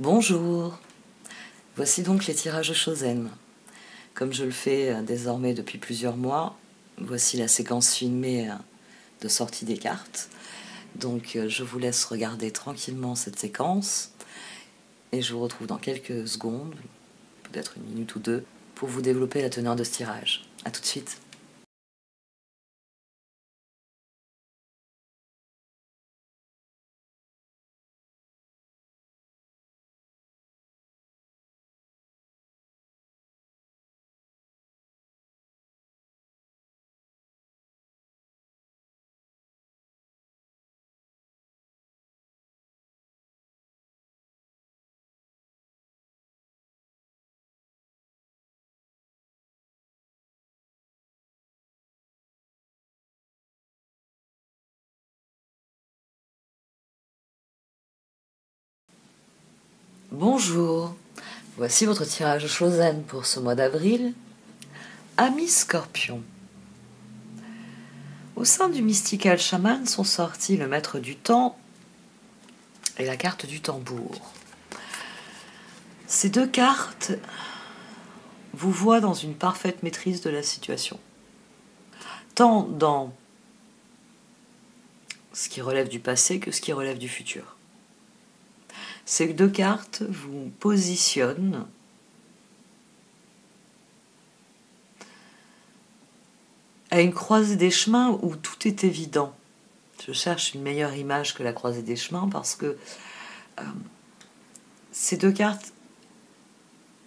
Bonjour, voici donc les tirages Osho Zen. Comme je le fais désormais depuis plusieurs mois, voici la séquence filmée de sortie des cartes. Donc je vous laisse regarder tranquillement cette séquence et je vous retrouve dans quelques secondes, peut-être une minute ou deux, pour vous développer la teneur de ce tirage. A tout de suite. Bonjour, voici votre tirage Osho Zen pour ce mois d'avril. Ami Scorpion. Au sein du Mystical Shaman sont sortis le Maître du Temps et la Carte du Tambour. Ces deux cartes vous voient dans une parfaite maîtrise de la situation, tant dans ce qui relève du passé que ce qui relève du futur. Ces deux cartes vous positionnent à une croisée des chemins où tout est évident. Je cherche une meilleure image que la croisée des chemins parce que ces deux cartes,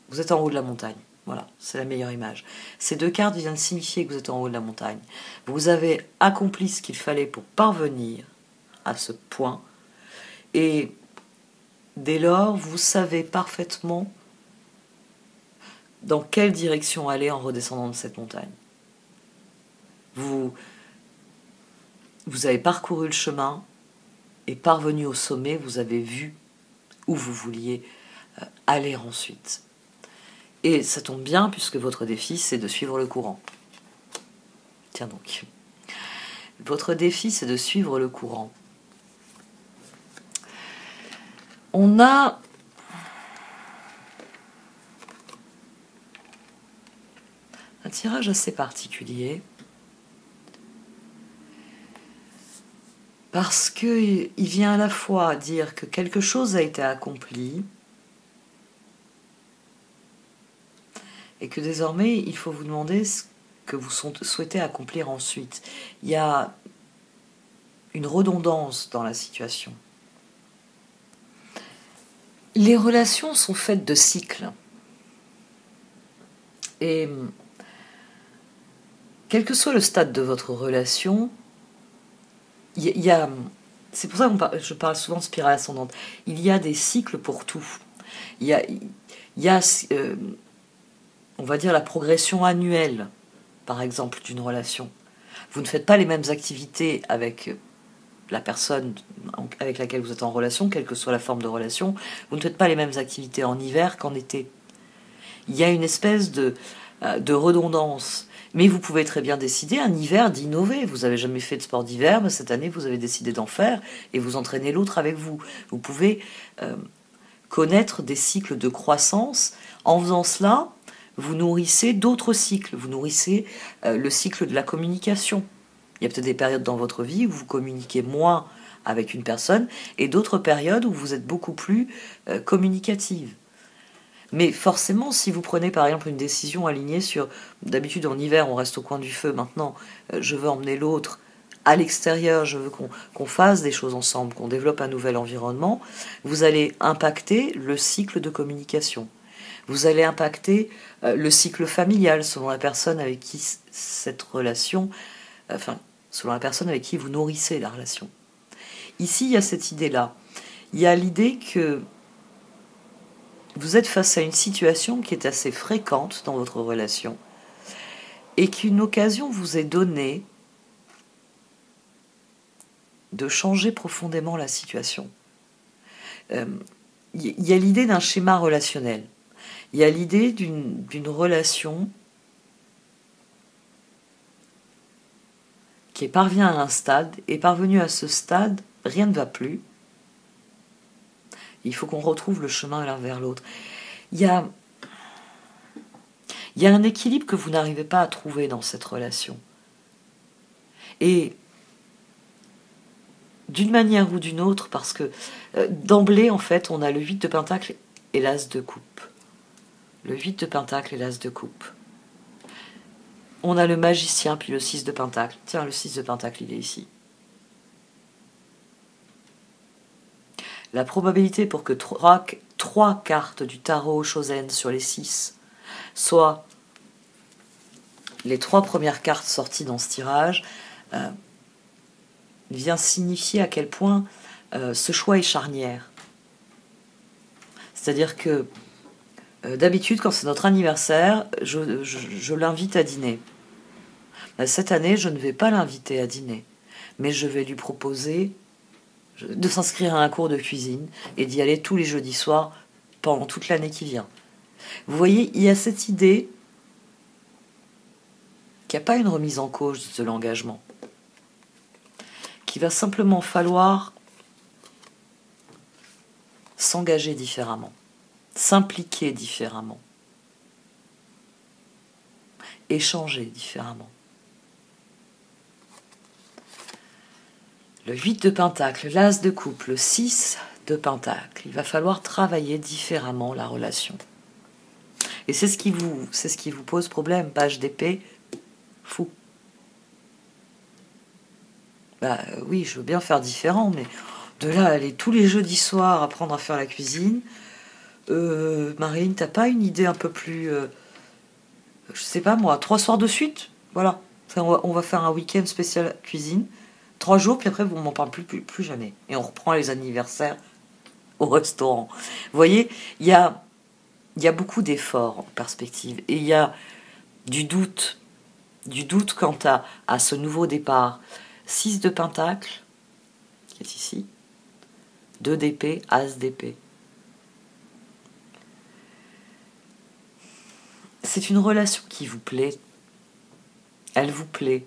vous êtes en haut de la montagne. Voilà, c'est la meilleure image. Ces deux cartes viennent signifier que vous êtes en haut de la montagne. Vous avez accompli ce qu'il fallait pour parvenir à ce point et dès lors, vous savez parfaitement dans quelle direction aller en redescendant de cette montagne. Vous avez parcouru le chemin et parvenu au sommet, vous avez vu où vous vouliez aller ensuite. Et ça tombe bien puisque votre défi, c'est de suivre le courant. Tiens donc. Votre défi, c'est de suivre le courant. On a un tirage assez particulier parce qu'il vient à la fois dire que quelque chose a été accompli et que désormais il faut vous demander ce que vous souhaitez accomplir ensuite. Il y a une redondance dans la situation. Les relations sont faites de cycles. Et quel que soit le stade de votre relation, c'est pour ça que je parle souvent de spirale ascendante. Il y a des cycles pour tout. Il y a on va dire, la progression annuelle, par exemple, d'une relation. Vous ne faites pas les mêmes activités avec la personne avec laquelle vous êtes en relation, quelle que soit la forme de relation. Vous ne faites pas les mêmes activités en hiver qu'en été. Il y a une espèce de redondance. Mais vous pouvez très bien décider un hiver d'innover. Vous n'avez jamais fait de sport d'hiver, mais cette année, vous avez décidé d'en faire et vous entraînez l'autre avec vous. Vous pouvez connaître des cycles de croissance. En faisant cela, vous nourrissez d'autres cycles. Vous nourrissez le cycle de la communication. Il y a peut-être des périodes dans votre vie où vous communiquez moins avec une personne et d'autres périodes où vous êtes beaucoup plus communicative. Mais forcément, si vous prenez par exemple une décision alignée sur... D'habitude, en hiver, on reste au coin du feu. Maintenant, je veux emmener l'autre à l'extérieur. Je veux qu'on fasse des choses ensemble, qu'on développe un nouvel environnement. Vous allez impacter le cycle de communication. Vous allez impacter le cycle familial selon la personne avec qui cette relation... Enfin, selon la personne avec qui vous nourrissez la relation. Ici, il y a cette idée-là. Il y a l'idée que vous êtes face à une situation qui est assez fréquente dans votre relation et qu'une occasion vous est donnée de changer profondément la situation. Il y a l'idée d'un schéma relationnel. Il y a l'idée d'une relation qui parvient à un stade, et parvenu à ce stade, rien ne va plus. Il faut qu'on retrouve le chemin l'un vers l'autre. Il y a un équilibre que vous n'arrivez pas à trouver dans cette relation. Et d'une manière ou d'une autre, parce que d'emblée, en fait, on a le 8 de Pentacle et l'As de Coupe. Le 8 de Pentacle et l'As de Coupe. On a le Magicien, puis le 6 de Pentacle. Tiens, le 6 de Pentacle, il est ici. La probabilité pour que trois cartes du tarot Osho Zen sur les 6 soient les 3 premières cartes sorties dans ce tirage vient signifier à quel point ce choix est charnière. C'est-à-dire que d'habitude, quand c'est notre anniversaire, je l'invite à dîner. Cette année, je ne vais pas l'inviter à dîner, mais je vais lui proposer de s'inscrire à un cours de cuisine et d'y aller tous les jeudis soirs pendant toute l'année qui vient. Vous voyez, il y a cette idée qu'il n'y a pas une remise en cause de l'engagement, qu'il va simplement falloir s'engager différemment, s'impliquer différemment, échanger différemment. Le 8 de Pentacle, l'As de Coupe, le 6 de Pentacle. Il va falloir travailler différemment la relation. Et c'est ce qui vous pose problème, page d'épée, fou. Bah oui, je veux bien faire différent, mais de là à aller tous les jeudis soirs apprendre à faire la cuisine, Marine, t'as pas une idée un peu plus, je sais pas moi, 3 soirs de suite, voilà. Enfin, on va faire un week-end spécial cuisine. 3 jours, puis après, on m'en parle plus jamais. Et on reprend les anniversaires au restaurant. Vous voyez, il y a beaucoup d'efforts en perspective. Et il y a du doute quant à ce nouveau départ. 6 de Pentacle, qui est ici, 2 d'épée, As d'épée. C'est une relation qui vous plaît. Elle vous plaît.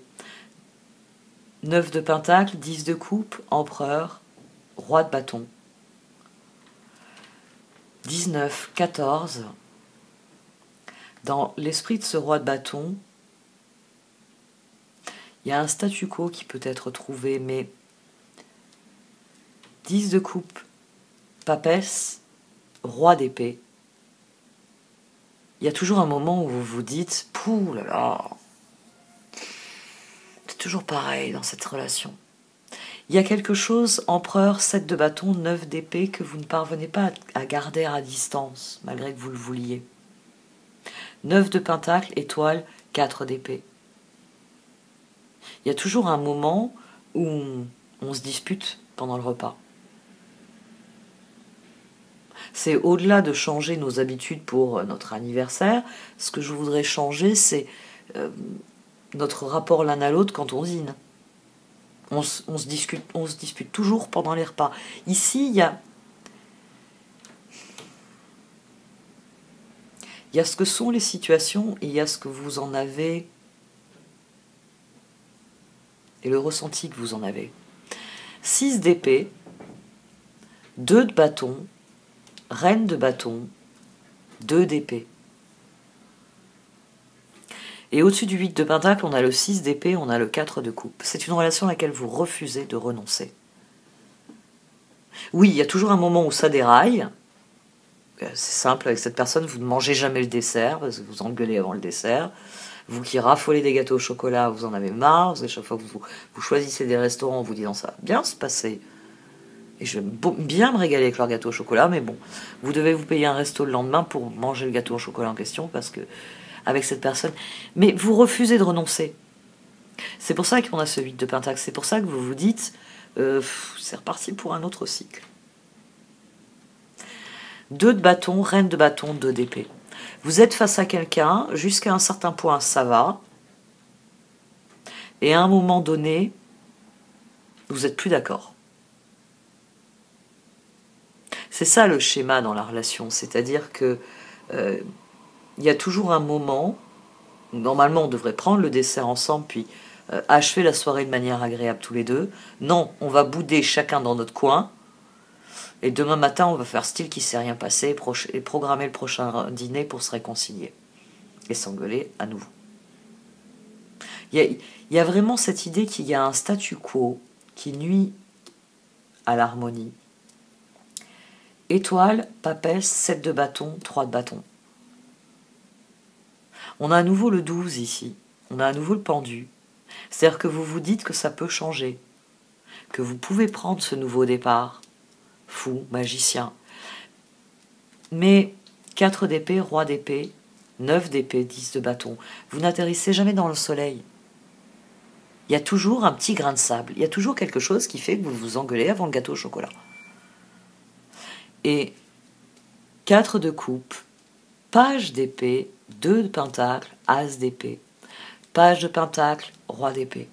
9 de Pentacle, 10 de Coupe, Empereur, Roi de Bâton. 19, 14. Dans l'esprit de ce Roi de Bâton, il y a un statu quo qui peut être trouvé, mais 10 de Coupe, Papesse, Roi d'épée. Il y a toujours un moment où vous vous dites « Pouh là là !» Toujours pareil dans cette relation. Il y a quelque chose, Empereur, 7 de bâton, 9 d'épée, que vous ne parvenez pas à garder à distance, malgré que vous le vouliez. 9 de Pentacle, étoile, 4 d'épée. Il y a toujours un moment où on se dispute pendant le repas. C'est au-delà de changer nos habitudes pour notre anniversaire. Ce que je voudrais changer, c'est notre rapport l'un à l'autre quand on dîne. On se dispute toujours pendant les repas. Ici, il y a ce que sont les situations et il y a ce que vous en avez et le ressenti que vous en avez. 6 d'épée, 2 de bâton, reine de bâton, 2 d'épée. Et au-dessus du 8 de Pentacle, on a le 6 d'épée, on a le 4 de coupe. C'est une relation à laquelle vous refusez de renoncer. Oui, il y a toujours un moment où ça déraille. C'est simple, avec cette personne, vous ne mangez jamais le dessert, parce que vous engueulez avant le dessert. Vous qui raffolez des gâteaux au chocolat, vous en avez marre, parce que chaque fois que vous choisissez des restaurants, on vous dit non, ça va bien se passer. Et je vais bien me régaler avec leur gâteau au chocolat, mais bon, vous devez vous payer un resto le lendemain pour manger le gâteau au chocolat en question, parce que avec cette personne, mais vous refusez de renoncer. C'est pour ça qu'on a ce 8 de Pentacle, c'est pour ça que vous vous dites c'est reparti pour un autre cycle. 2 de bâton, reine de bâton, 2 d'épée. Vous êtes face à quelqu'un, jusqu'à un certain point ça va, et à un moment donné, vous n'êtes plus d'accord. C'est ça le schéma dans la relation, c'est-à-dire que il y a toujours un moment où normalement on devrait prendre le dessert ensemble puis achever la soirée de manière agréable tous les deux. Non, on va bouder chacun dans notre coin Et demain matin, on va faire style qu'il ne s'est rien passé et programmer le prochain dîner pour se réconcilier et s'engueuler à nouveau. Il y a vraiment cette idée qu'il y a un statu quo qui nuit à l'harmonie. Étoile, papesse, 7 de bâton, 3 de bâton. On a à nouveau le 12 ici. On a à nouveau le pendu. C'est-à-dire que vous vous dites que ça peut changer, que vous pouvez prendre ce nouveau départ. Fou, magicien. Mais 4 d'épée, roi d'épée, 9 d'épée, 10 de bâton. Vous n'atterrissez jamais dans le soleil. Il y a toujours un petit grain de sable. Il y a toujours quelque chose qui fait que vous vous engueulez avant le gâteau au chocolat. Et 4 de coupe, page d'épée, 2 de pentacle, as d'épée. Page de pentacle, roi d'épée.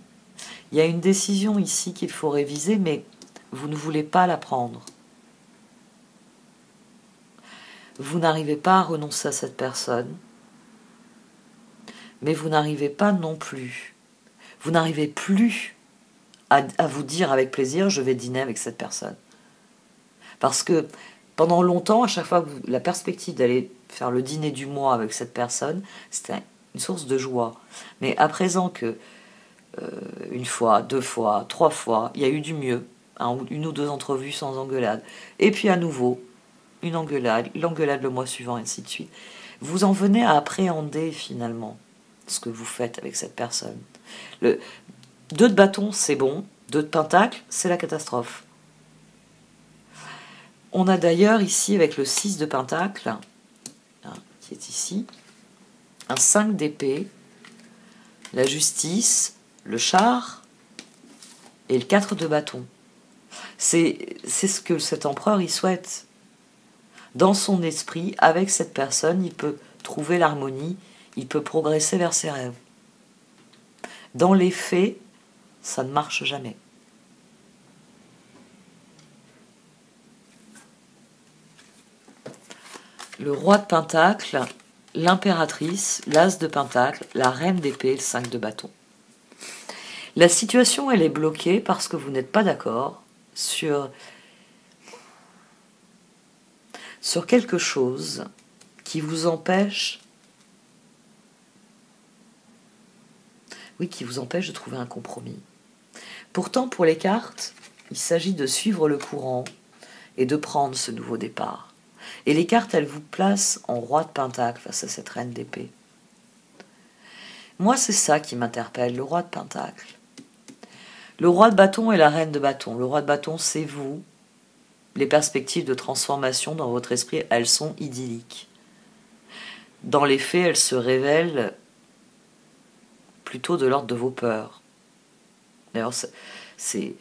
Il y a une décision ici qu'il faut réviser, mais vous ne voulez pas la prendre. Vous n'arrivez pas à renoncer à cette personne, mais vous n'arrivez pas non plus. Vous n'arrivez plus à vous dire avec plaisir, je vais dîner avec cette personne. Parce que pendant longtemps, à chaque fois que la perspective d'aller faire le dîner du mois avec cette personne, c'était une source de joie. Mais à présent que, une fois, deux fois, trois fois, il y a eu du mieux, hein, une ou deux entrevues sans engueulade, et puis à nouveau, une engueulade, l'engueulade le mois suivant, et ainsi de suite, vous en venez à appréhender finalement ce que vous faites avec cette personne. Le 2 de bâton, c'est bon, 2 de pentacle, c'est la catastrophe. On a d'ailleurs ici, avec le 6 de pentacle, hein, qui est ici, un 5 d'épée, la justice, le char et le 4 de bâton. C'est ce que cet empereur il souhaite. Dans son esprit, avec cette personne, il peut trouver l'harmonie, il peut progresser vers ses rêves. Dans les faits, ça ne marche jamais. Le roi de pentacle, l'impératrice, l'as de pentacle, la reine d'épée, le 5 de bâton. La situation, elle est bloquée parce que vous n'êtes pas d'accord sur quelque chose qui vous empêche, oui, qui vous empêche de trouver un compromis. Pourtant, pour les cartes, il s'agit de suivre le courant et de prendre ce nouveau départ. Et les cartes, elles vous placent en roi de pentacle face à cette reine d'épée. Moi, c'est ça qui m'interpelle, le roi de pentacle. Le roi de bâton et la reine de bâton. Le roi de bâton, c'est vous. Les perspectives de transformation dans votre esprit, elles sont idylliques. Dans les faits, elles se révèlent plutôt de l'ordre de vos peurs. D'ailleurs, c'était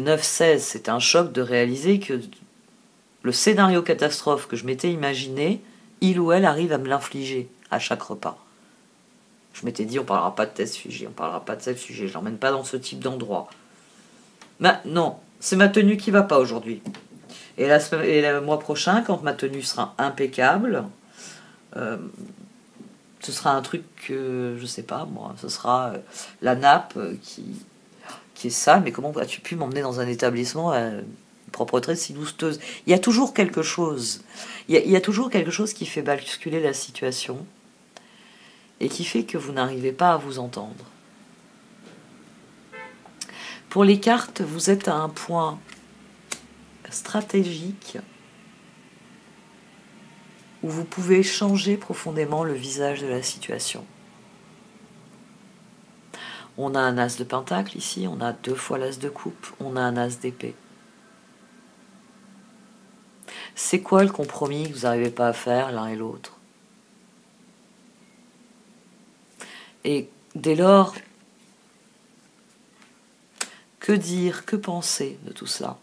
9-16, c'est un choc de réaliser que le scénario catastrophe que je m'étais imaginé, il ou elle arrive à me l'infliger à chaque repas. Je m'étais dit, on ne parlera pas de tel sujet, on ne parlera pas de tel sujet, je l'emmène pas dans ce type d'endroit. Maintenant, c'est ma tenue qui ne va pas aujourd'hui. Et le mois prochain, quand ma tenue sera impeccable, ce sera un truc que, je ne sais pas moi, ce sera la nappe qui est sale, mais comment as-tu pu m'emmener dans un établissement propreté si douceuse? Il y a toujours quelque chose. Il y a toujours quelque chose qui fait basculer la situation. Et qui fait que vous n'arrivez pas à vous entendre. Pour les cartes, vous êtes à un point stratégique où vous pouvez changer profondément le visage de la situation. On a un as de pentacle ici, on a deux fois l'as de coupe, on a un as d'épée. C'est quoi le compromis que vous n'arrivez pas à faire l'un et l'autre ? Et dès lors, que dire, que penser de tout cela?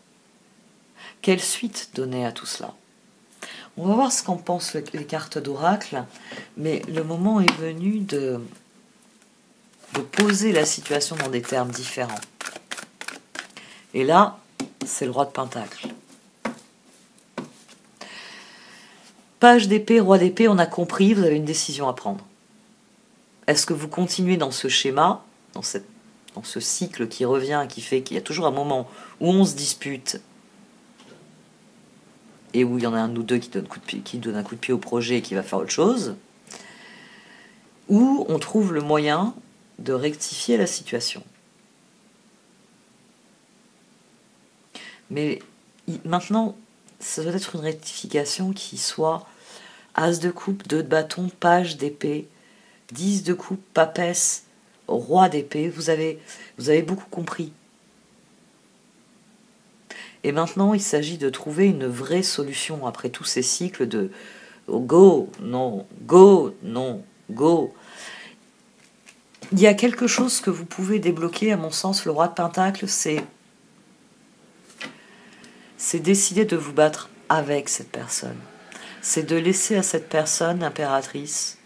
Quelle suite donner à tout cela? On va voir ce qu'en pensent les cartes d'oracle, mais le moment est venu de poser la situation dans des termes différents. Et là, c'est le roi de pentacle. Page d'épée, roi d'épée, on a compris, vous avez une décision à prendre. Est-ce que vous continuez dans ce schéma, dans ce cycle qui revient, qui fait qu'il y a toujours un moment où on se dispute et où il y en a un ou deux qui donne un coup de pied au projet et qui va faire autre chose, ou on trouve le moyen de rectifier la situation. Mais maintenant, ça doit être une rectification qui soit as de coupe, 2 de bâton, page d'épée, 10 de coupe, papesse, roi d'épée. Vous avez beaucoup compris. Et maintenant, il s'agit de trouver une vraie solution après tous ces cycles de go, non, go, non, go. Il y a quelque chose que vous pouvez débloquer, à mon sens, le roi de Pentacle, c'est décider de vous battre avec cette personne. C'est de laisser à cette personne, impératrice,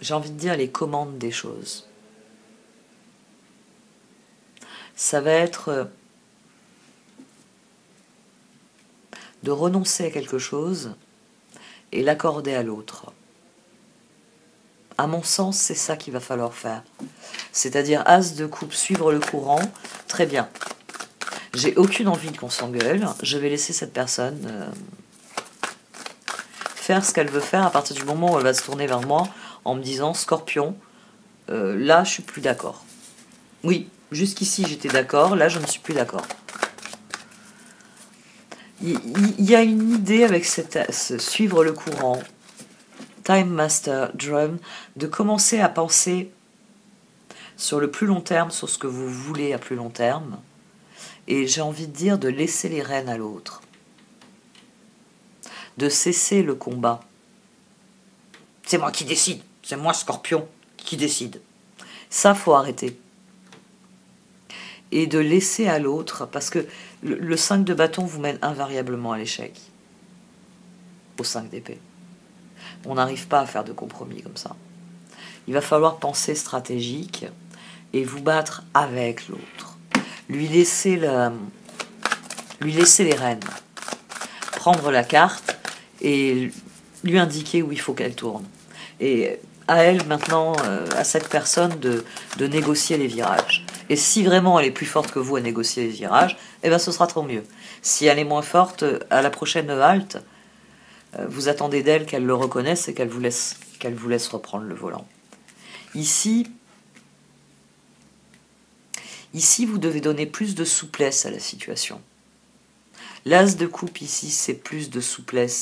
j'ai envie de dire, les commandes des choses. Ça va être de renoncer à quelque chose et l'accorder à l'autre. À mon sens, c'est ça qu'il va falloir faire. C'est-à-dire, as de coupe, suivre le courant, très bien. J'ai aucune envie qu'on s'engueule, je vais laisser cette personne faire ce qu'elle veut faire à partir du moment où elle va se tourner vers moi en me disant « Scorpion, là je suis plus d'accord. » Oui, jusqu'ici j'étais d'accord, là je ne suis plus d'accord. Il y a une idée avec ce suivre le courant, Time Master Drum, de commencer à penser sur le plus long terme, sur ce que vous voulez à plus long terme. Et j'ai envie de dire de laisser les rênes à l'autre. De cesser le combat. C'est moi qui décide. C'est moi, Scorpion, qui décide. Ça, faut arrêter. Et de laisser à l'autre, parce que le 5 de bâton vous mène invariablement à l'échec. Au 5 d'épée. On n'arrive pas à faire de compromis comme ça. Il va falloir penser stratégique et vous battre avec l'autre. Lui laisser les rênes, prendre la carte et lui indiquer où il faut qu'elle tourne. Et à elle maintenant, à cette personne, de négocier les virages. Et si vraiment elle est plus forte que vous à négocier les virages, eh bien ce sera trop mieux. Si elle est moins forte, à la prochaine halte, vous attendez d'elle qu'elle le reconnaisse et qu'elle vous laisse reprendre le volant. Ici, vous devez donner plus de souplesse à la situation. L'as de coupe, ici, c'est plus de souplesse.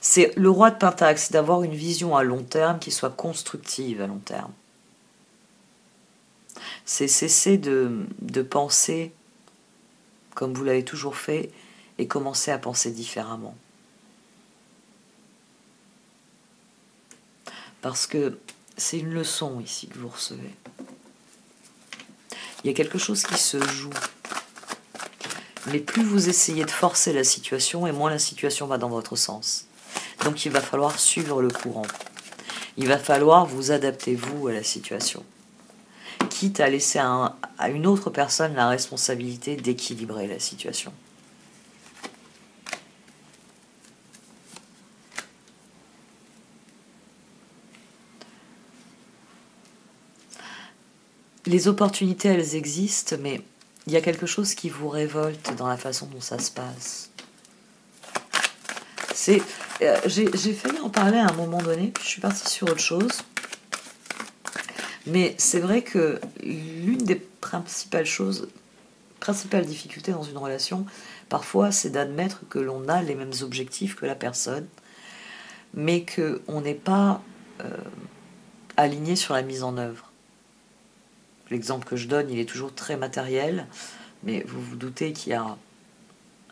C'est le roi de Pentacle, c'est d'avoir une vision à long terme qui soit constructive à long terme. C'est cesser de penser comme vous l'avez toujours fait et commencer à penser différemment. Parce que c'est une leçon ici que vous recevez. Il y a quelque chose qui se joue. Mais plus vous essayez de forcer la situation, et moins la situation va dans votre sens. Donc il va falloir suivre le courant. Il va falloir vous adapter, vous, à la situation. Quitte à laisser à une autre personne la responsabilité d'équilibrer la situation. Les opportunités, elles existent, mais il y a quelque chose qui vous révolte dans la façon dont ça se passe. J'ai failli en parler à un moment donné, puis je suis partie sur autre chose. Mais c'est vrai que l'une des principales difficultés dans une relation, parfois, c'est d'admettre que l'on a les mêmes objectifs que la personne, mais qu'on n'est pas aligné sur la mise en œuvre. L'exemple que je donne, il est toujours très matériel, mais vous vous doutez qu'il y a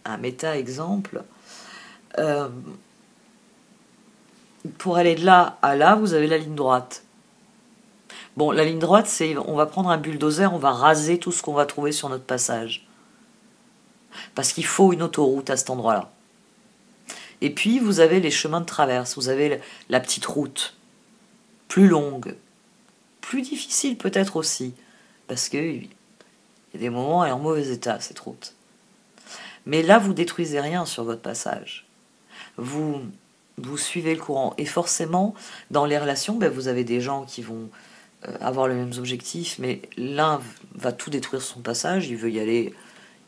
un méta-exemple. Pour aller de là à là, vous avez la ligne droite. Bon, la ligne droite, c'est on va prendre un bulldozer, on va raser tout ce qu'on va trouver sur notre passage. Parce qu'il faut une autoroute à cet endroit-là. Et puis, vous avez les chemins de traverse, vous avez la petite route, plus longue, plus difficile peut-être aussi, parce qu'il y a des moments où elle est en mauvais état, cette route. Mais là, vous détruisez rien sur votre passage. Vous suivez le courant. Et forcément, dans les relations, ben, vous avez des gens qui vont avoir les mêmes objectifs, mais l'un va tout détruire sur son passage, il veut y aller,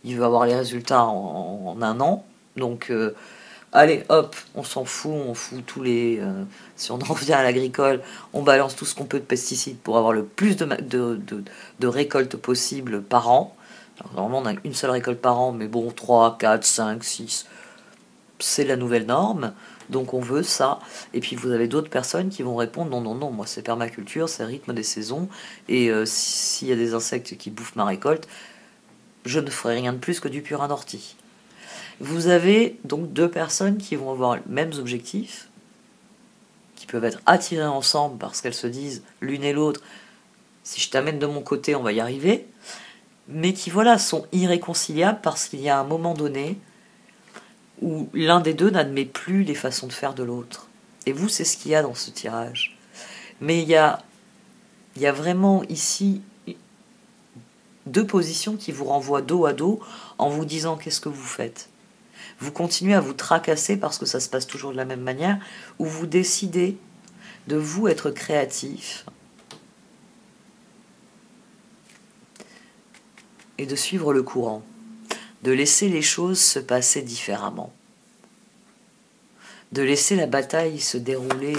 il veut avoir les résultats en un an, donc allez hop, on s'en fout, on fout tous les... si on en revient à l'agricole, on balance tout ce qu'on peut de pesticides pour avoir le plus de récoltes possible par an. Alors, normalement on a une seule récolte par an, mais bon, 3, 4, 5, 6, c'est la nouvelle norme, donc on veut ça. Et puis vous avez d'autres personnes qui vont répondre non, non, non, moi c'est permaculture, c'est rythme des saisons, et s'il y a des insectes qui bouffent ma récolte, je ne ferai rien de plus que du purin d'ortie. Vous avez donc deux personnes qui vont avoir les mêmes objectifs, qui peuvent être attirées ensemble parce qu'elles se disent l'une et l'autre, si je t'amène de mon côté, on va y arriver, mais qui voilà sont irréconciliables parce qu'il y a un moment donné où l'un des deux n'admet plus les façons de faire de l'autre. Et vous, c'est ce qu'il y a dans ce tirage. Mais il y a vraiment ici deux positions qui vous renvoient dos à dos en vous disant qu'est-ce que vous faites. Vous continuez à vous tracasser parce que ça se passe toujours de la même manière, ou vous décidez de vous être créatif et de suivre le courant, de laisser les choses se passer différemment, de laisser la bataille se dérouler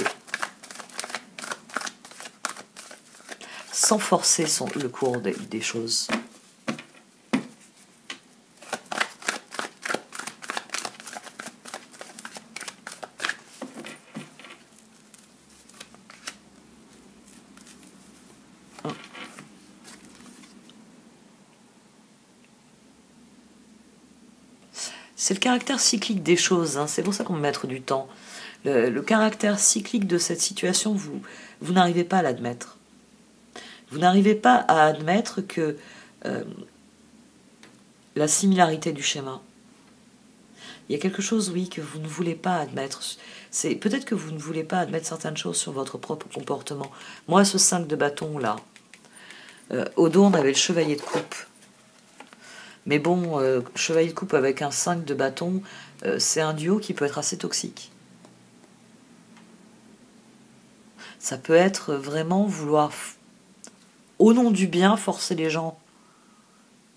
sans forcer le cours des choses. C'est le caractère cyclique des choses, hein. C'est pour ça qu'on met du temps. Le caractère cyclique de cette situation, vous n'arrivez pas à l'admettre. Vous n'arrivez pas à admettre que la similarité du schéma. Il y a quelque chose, oui, que vous ne voulez pas admettre. Peut-être que vous ne voulez pas admettre certaines choses sur votre propre comportement. Moi, ce 5 de bâton, là, au dos, on avait le chevalier de coupe. Mais bon, chevalier de coupe avec un 5 de bâton, c'est un duo qui peut être assez toxique. Ça peut être vraiment vouloir, au nom du bien, forcer les gens.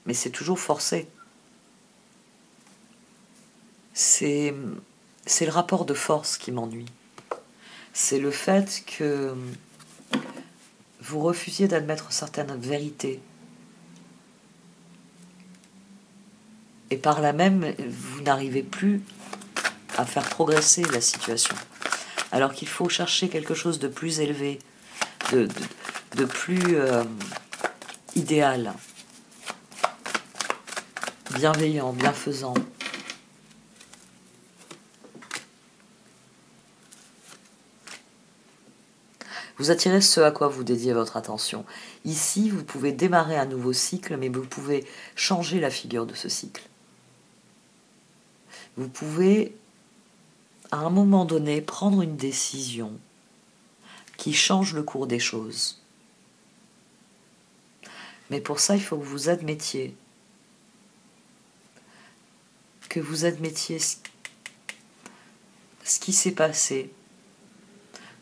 Mais c'est toujours forcé. C'est le rapport de force qui m'ennuie. C'est le fait que vous refusiez d'admettre certaines vérités. Et par là même, vous n'arrivez plus à faire progresser la situation. Alors qu'il faut chercher quelque chose de plus élevé, de plus idéal, bienveillant, bienfaisant. Vous attirez ce à quoi vous dédiez votre attention. Ici, vous pouvez démarrer un nouveau cycle, mais vous pouvez changer la figure de ce cycle. Vous pouvez, à un moment donné, prendre une décision qui change le cours des choses. Mais pour ça, il faut que vous admettiez ce qui s'est passé,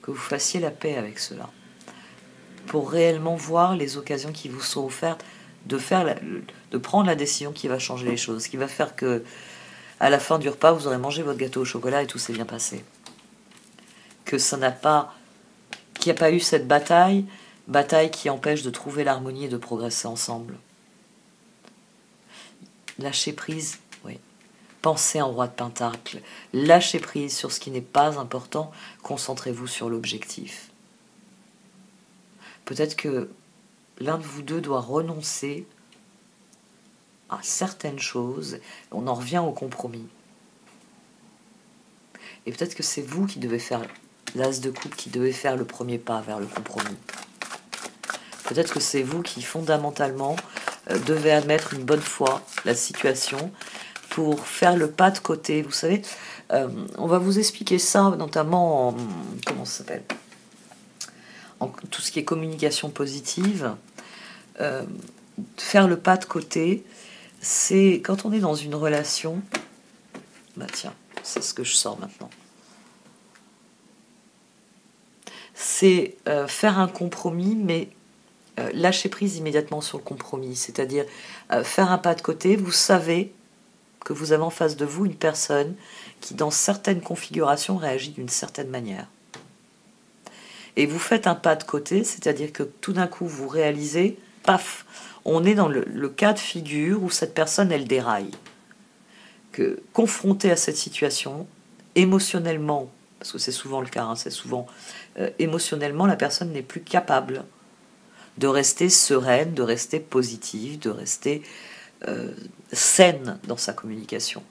que vous fassiez la paix avec cela, pour réellement voir les occasions qui vous sont offertes de prendre la décision qui va changer les choses, qui va faire que à la fin du repas, vous aurez mangé votre gâteau au chocolat et tout s'est bien passé. Que ça n'a pas... qu'il n'y a pas eu cette bataille qui empêche de trouver l'harmonie et de progresser ensemble. Lâcher prise, oui. Pensez en roi de pentacle. Lâchez prise sur ce qui n'est pas important. Concentrez-vous sur l'objectif. Peut-être que l'un de vous deux doit renoncer à certaines choses, on en revient au compromis. Et peut-être que c'est vous qui devez faire l'as de coupe, qui devez faire le premier pas vers le compromis. Peut-être que c'est vous qui, fondamentalement, devez admettre une bonne fois la situation pour faire le pas de côté. Vous savez, on va vous expliquer ça, notamment en... comment ça s'appelle ? En tout ce qui est communication positive. Faire le pas de côté... C'est quand on est dans une relation... Bah tiens, c'est ce que je sors maintenant. C'est faire un compromis, mais lâcher prise immédiatement sur le compromis, c'est-à-dire faire un pas de côté. Vous savez que vous avez en face de vous une personne qui, dans certaines configurations, réagit d'une certaine manière. Et vous faites un pas de côté, c'est-à-dire que tout d'un coup, vous réalisez, paf, on est dans le cas de figure où cette personne, elle déraille. Que, confrontée à cette situation, émotionnellement, parce que c'est souvent le cas, hein, c'est souvent émotionnellement, la personne n'est plus capable de rester sereine, de rester positive, de rester saine dans sa communication.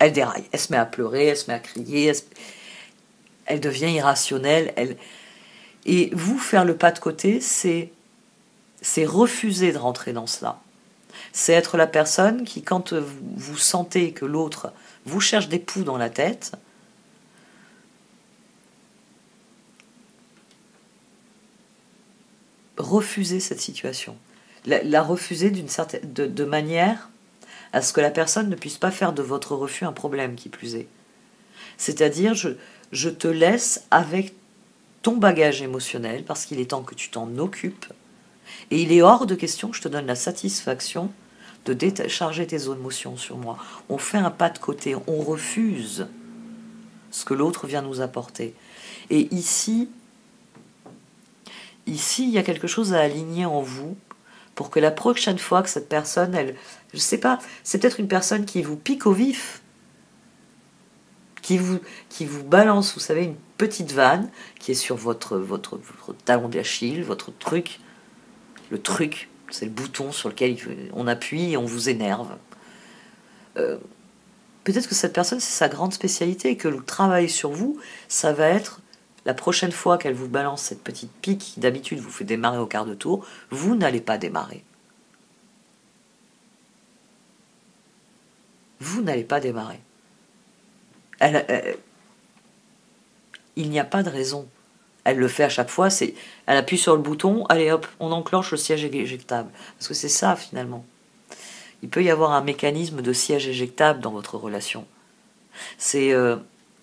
Elle déraille, elle se met à pleurer, elle se met à crier, elle devient irrationnelle. Et vous, faire le pas de côté, c'est refuser de rentrer dans cela. C'est être la personne qui, quand vous sentez que l'autre vous cherche des poux dans la tête, refuser cette situation, la refuser d'une certaine, de manière à ce que la personne ne puisse pas faire de votre refus un problème, qui plus est. C'est-à-dire, je te laisse avec ton bagage émotionnel, parce qu'il est temps que tu t'en occupes, et il est hors de question que je te donne la satisfaction de décharger tes émotions sur moi. On fait un pas de côté, on refuse ce que l'autre vient nous apporter. Et ici, il y a quelque chose à aligner en vous pour que la prochaine fois que cette personne, elle, je ne sais pas, c'est peut-être une personne qui vous pique au vif, qui vous balance, vous savez, une petite vanne qui est sur votre talon d'Achille, votre truc. Le truc, c'est le bouton sur lequel on appuie et on vous énerve. Peut-être que cette personne, c'est sa grande spécialité et que le travail sur vous, ça va être la prochaine fois qu'elle vous balance cette petite pique qui d'habitude vous fait démarrer au quart de tour, vous n'allez pas démarrer. Vous n'allez pas démarrer. Il n'y a pas de raison. Elle le fait à chaque fois, elle appuie sur le bouton, allez hop, on enclenche le siège éjectable. Parce que c'est ça finalement. Il peut y avoir un mécanisme de siège éjectable dans votre relation. C'est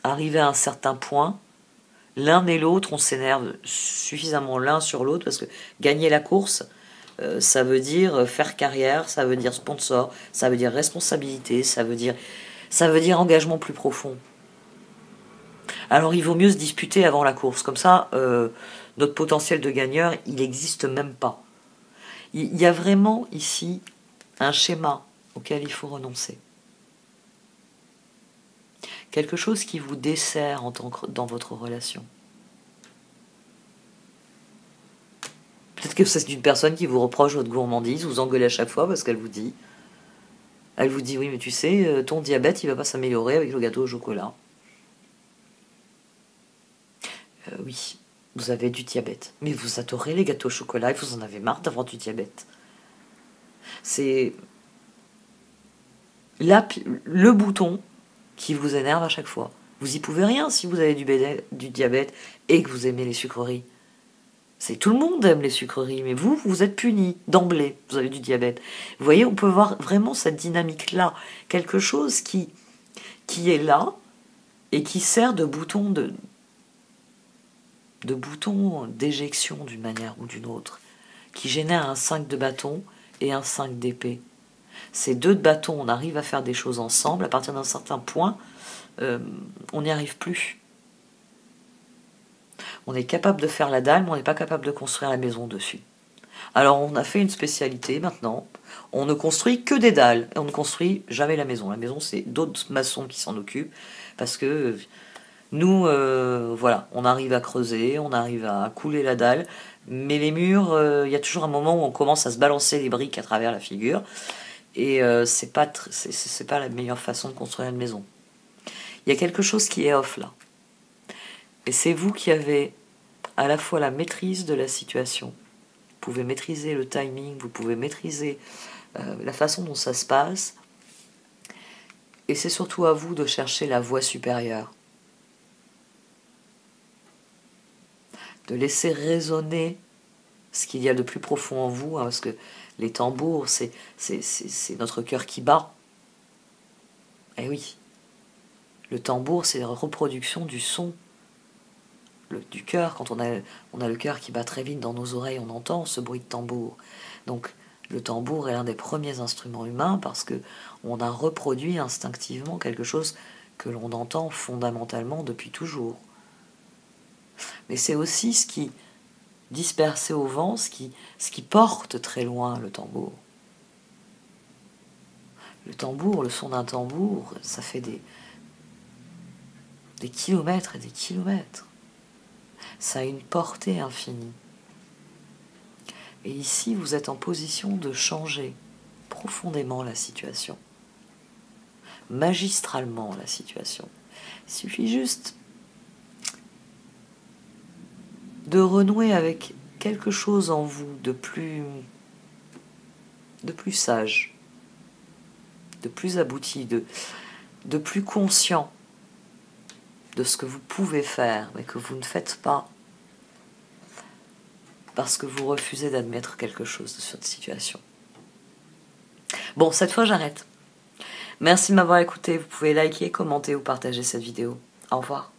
arriver à un certain point. L'un et l'autre, on s'énerve suffisamment l'un sur l'autre, parce que gagner la course, ça veut dire faire carrière, ça veut dire sponsor, ça veut dire responsabilité, ça veut dire engagement plus profond. Alors il vaut mieux se disputer avant la course, comme ça, notre potentiel de gagneur, il n'existe même pas. Il y a vraiment ici un schéma auquel il faut renoncer. Quelque chose qui vous dessert en tant que, dans votre relation. Peut-être que c'est une personne qui vous reproche votre gourmandise, vous engueulez à chaque fois parce qu'elle vous dit. Elle vous dit, oui, mais tu sais, ton diabète, il ne va pas s'améliorer avec le gâteau au chocolat. Oui, vous avez du diabète. Mais vous adorez les gâteaux au chocolat et vous en avez marre d'avoir du diabète. C'est le bouton qui vous énerve à chaque fois. Vous n'y pouvez rien si vous avez du diabète et que vous aimez les sucreries. C'est tout le monde aime les sucreries, mais vous, vous êtes puni d'emblée, vous avez du diabète. Vous voyez, on peut voir vraiment cette dynamique-là, quelque chose qui est là et qui sert de bouton de bouton d'éjection d'une manière ou d'une autre, qui génère un 5 de bâton et un 5 d'épée. Ces deux de bâton, on arrive à faire des choses ensemble, à partir d'un certain point, on n'y arrive plus. On est capable de faire la dalle, mais on n'est pas capable de construire la maison dessus. Alors on a fait une spécialité maintenant, on ne construit que des dalles, et on ne construit jamais la maison. La maison, c'est d'autres maçons qui s'en occupent, parce que nous, voilà, on arrive à creuser, on arrive à couler la dalle, mais les murs, y a toujours un moment où on commence à se balancer les briques à travers la figure, et c'est pas la meilleure façon de construire une maison. Il y a quelque chose qui est off là. Et c'est vous qui avez à la fois la maîtrise de la situation. Vous pouvez maîtriser le timing, vous pouvez maîtriser la façon dont ça se passe. Et c'est surtout à vous de chercher la voie supérieure. De laisser résonner ce qu'il y a de plus profond en vous, hein, parce que les tambours, c'est notre cœur qui bat. Eh oui, le tambour, c'est la reproduction du son. du cœur. Quand on a le cœur qui bat très vite dans nos oreilles, on entend ce bruit de tambour. Donc le tambour est l'un des premiers instruments humains parce qu'on a reproduit instinctivement quelque chose que l'on entend fondamentalement depuis toujours. Mais c'est aussi ce qui, dispersé au vent, ce qui porte très loin le tambour. Le tambour, le son d'un tambour, ça fait des kilomètres et des kilomètres. Ça a une portée infinie. Et ici, vous êtes en position de changer profondément la situation, magistralement la situation. Il suffit juste de renouer avec quelque chose en vous de plus sage, de plus abouti, de plus conscient de ce que vous pouvez faire, mais que vous ne faites pas parce que vous refusez d'admettre quelque chose de cette situation. Bon, cette fois, j'arrête. Merci de m'avoir écouté. Vous pouvez liker, commenter ou partager cette vidéo. Au revoir.